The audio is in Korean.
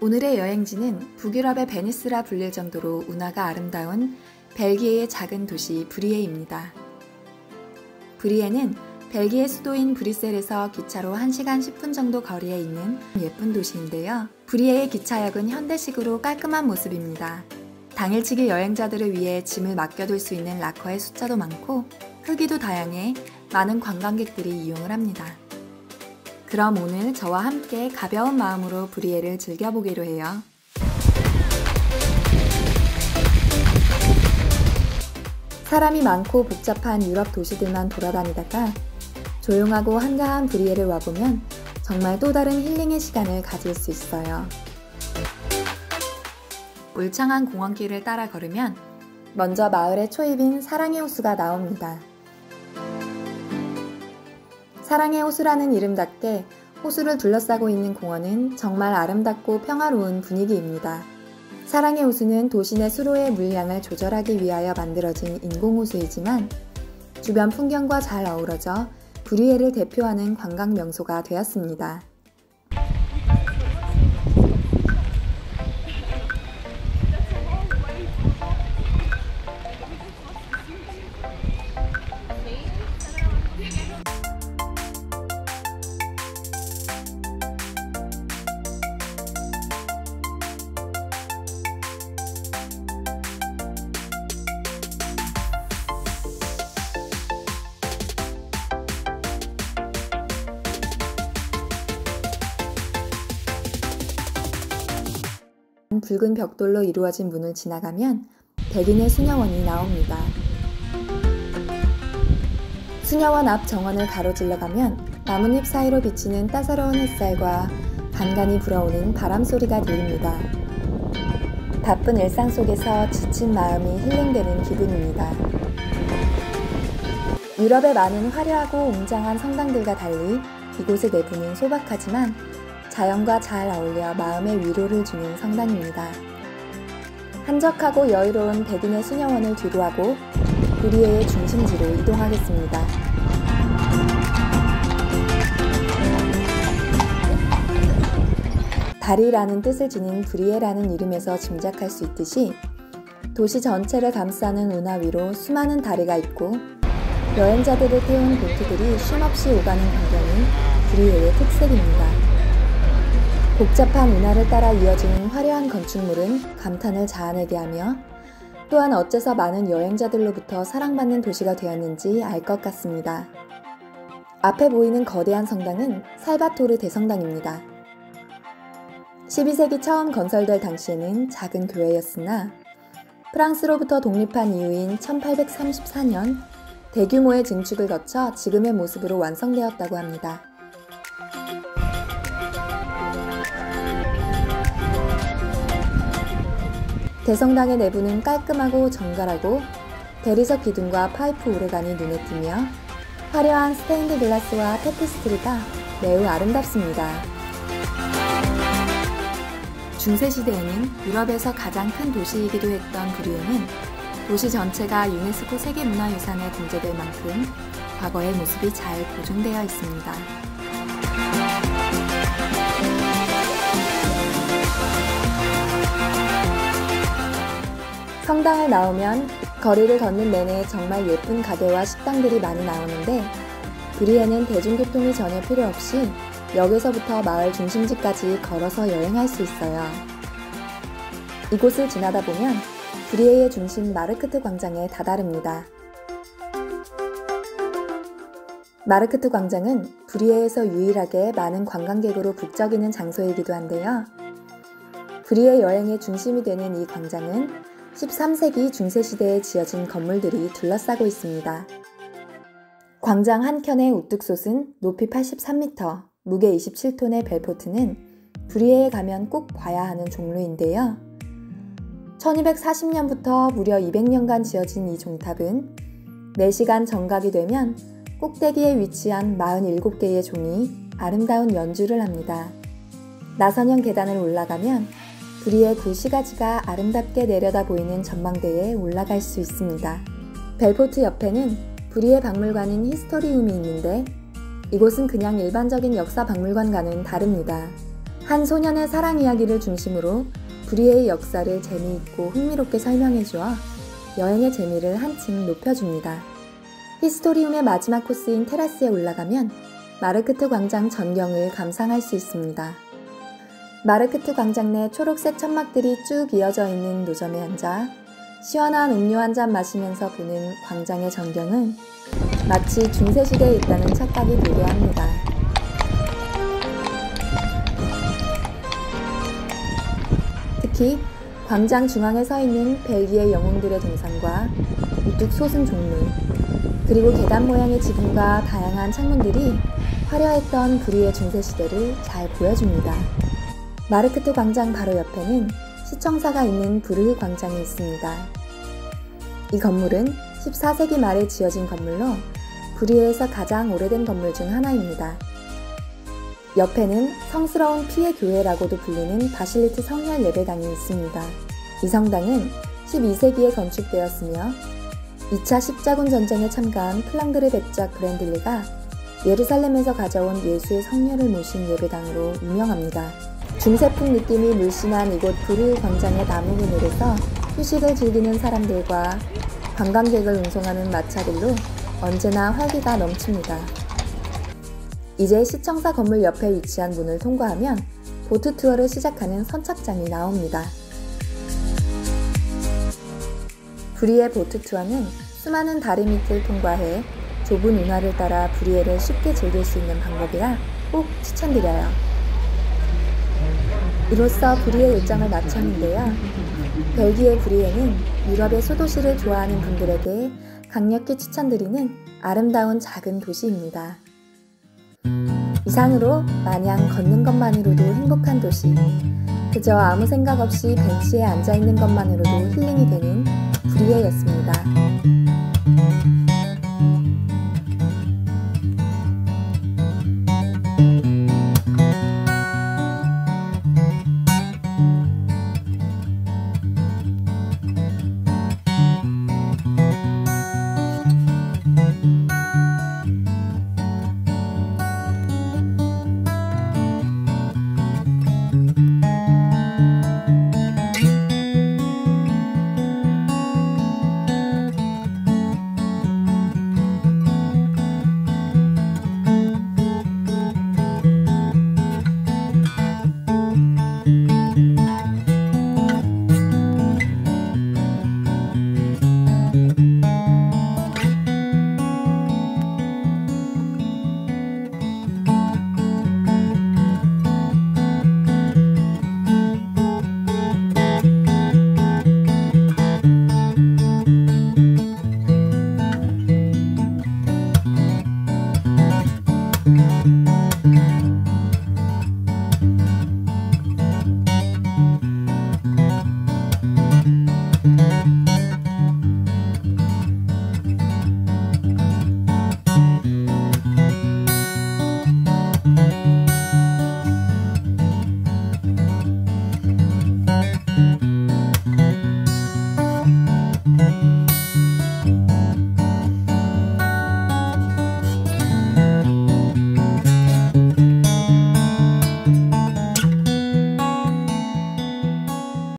오늘의 여행지는 북유럽의 베니스라 불릴 정도로 운하가 아름다운 벨기에의 작은 도시 브뤼헤입니다. 브뤼헤는 벨기에 수도인 브뤼셀에서 기차로 1시간 10분 정도 거리에 있는 예쁜 도시인데요. 브뤼헤의 기차역은 현대식으로 깔끔한 모습입니다. 당일치기 여행자들을 위해 짐을 맡겨둘 수 있는 락커의 숫자도 많고 크기도 다양해 많은 관광객들이 이용을 합니다. 그럼 오늘 저와 함께 가벼운 마음으로 브뤼헤를 즐겨보기로 해요. 사람이 많고 복잡한 유럽 도시들만 돌아다니다가 조용하고 한가한 브뤼헤를 와보면 정말 또 다른 힐링의 시간을 가질 수 있어요. 울창한 공원길을 따라 걸으면 먼저 마을의 초입인 사랑의 호수가 나옵니다. 사랑의 호수라는 이름답게 호수를 둘러싸고 있는 공원은 정말 아름답고 평화로운 분위기입니다. 사랑의 호수는 도시내 수로의 물량을 조절하기 위하여 만들어진 인공호수이지만 주변 풍경과 잘 어우러져 브뤼헤를 대표하는 관광 명소가 되었습니다. 붉은 벽돌로 이루어진 문을 지나가면 베긴회 수녀원이 나옵니다. 수녀원 앞 정원을 가로질러 가면 나뭇잎 사이로 비치는 따사로운 햇살과 간간히 불어오는 바람소리가 들립니다. 바쁜 일상 속에서 지친 마음이 힐링되는 기분입니다. 유럽의 많은 화려하고 웅장한 성당들과 달리 이곳의 내부는 소박하지만 자연과 잘 어울려 마음의 위로를 주는 성당입니다. 한적하고 여유로운 베긴회 수녀원을 뒤로하고 브뤼헤의 중심지로 이동하겠습니다. 다리라는 뜻을 지닌 브뤼헤라는 이름에서 짐작할 수 있듯이 도시 전체를 감싸는 운하 위로 수많은 다리가 있고 여행자들을 태운 보트들이 쉼없이 오가는 광경이 브뤼헤의 특색입니다. 복잡한 운하를 따라 이어지는 화려한 건축물은 감탄을 자아내게 하며 또한 어째서 많은 여행자들로부터 사랑받는 도시가 되었는지 알 것 같습니다. 앞에 보이는 거대한 성당은 살바토르 대성당입니다. 12세기 처음 건설될 당시에는 작은 교회였으나 프랑스로부터 독립한 이후인 1834년 대규모의 증축을 거쳐 지금의 모습으로 완성되었다고 합니다. 대성당의 내부는 깔끔하고 정갈하고 대리석 기둥과 파이프 오르간이 눈에 띄며 화려한 스테인드 글라스와 테피스트리가 매우 아름답습니다. 중세시대에는 유럽에서 가장 큰 도시이기도 했던 브뤼헤는 도시 전체가 유네스코 세계문화유산에 등재될 만큼 과거의 모습이 잘 보존되어 있습니다. 성당을 나오면 거리를 걷는 내내 정말 예쁜 가게와 식당들이 많이 나오는데 브뤼헤는 대중교통이 전혀 필요 없이 역에서부터 마을 중심지까지 걸어서 여행할 수 있어요. 이곳을 지나다 보면 브뤼헤의 중심 마르크트 광장에 다다릅니다. 마르크트 광장은 브뤼헤에서 유일하게 많은 관광객으로 북적이는 장소이기도 한데요. 브뤼헤 여행의 중심이 되는 이 광장은 13세기 중세시대에 지어진 건물들이 둘러싸고 있습니다. 광장 한켠의 우뚝 솟은 높이 83m, 무게 27톤의 벨포트는 브뤼헤에 가면 꼭 봐야 하는 종루인데요. 1240년부터 무려 200년간 지어진 이 종탑은 4시간 정각이 되면 꼭대기에 위치한 47개의 종이 아름다운 연주를 합니다. 나선형 계단을 올라가면 브뤼헤 구시가지가 아름답게 내려다 보이는 전망대에 올라갈 수 있습니다. 벨포트 옆에는 브뤼헤 박물관인 히스토리움이 있는데 이곳은 그냥 일반적인 역사 박물관과는 다릅니다. 한 소년의 사랑 이야기를 중심으로 브뤼헤의 역사를 재미있고 흥미롭게 설명해주어 여행의 재미를 한층 높여줍니다. 히스토리움의 마지막 코스인 테라스에 올라가면 마르크트 광장 전경을 감상할 수 있습니다. 마르크트 광장 내 초록색 천막들이 쭉 이어져 있는 노점에 앉아 시원한 음료 한잔 마시면서 보는 광장의 전경은 마치 중세시대에 있다는 착각이 들게 합니다. 특히 광장 중앙에 서 있는 벨기에 영웅들의 동상과 우뚝 솟은 종루, 그리고 계단 모양의 지붕과 다양한 창문들이 화려했던 브뤼헤 중세시대를 잘 보여줍니다. 마르크트 광장 바로 옆에는 시청사가 있는 부르흐 광장이 있습니다. 이 건물은 14세기 말에 지어진 건물로 브뤼헤에서 가장 오래된 건물 중 하나입니다. 옆에는 성스러운 피의 교회라고도 불리는 바실리트 성혈 예배당이 있습니다. 이 성당은 12세기에 건축되었으며 2차 십자군 전쟁에 참가한 플랑드르 백작 브랜들리가 예루살렘에서 가져온 예수의 성혈을 모신 예배당으로 유명합니다. 중세풍 느낌이 물씬한 이곳 부르흐 광장의 나무 그늘에서 휴식을 즐기는 사람들과 관광객을 운송하는 마차들로 언제나 활기가 넘칩니다. 이제 시청사 건물 옆에 위치한 문을 통과하면 보트 투어를 시작하는 선착장이 나옵니다. 브뤼헤 보트 투어는 수많은 다리 밑을 통과해 좁은 운하를 따라 브뤼헤를 쉽게 즐길 수 있는 방법이라 꼭 추천드려요. 이로써 브뤼헤 일정을 마쳤는데요. 벨기에 브뤼헤는 유럽의 소도시를 좋아하는 분들에게 강력히 추천드리는 아름다운 작은 도시입니다. 이상으로 마냥 걷는 것만으로도 행복한 도시, 그저 아무 생각 없이 벤치에 앉아있는 것만으로도 힐링이 되는 브뤼헤였습니다.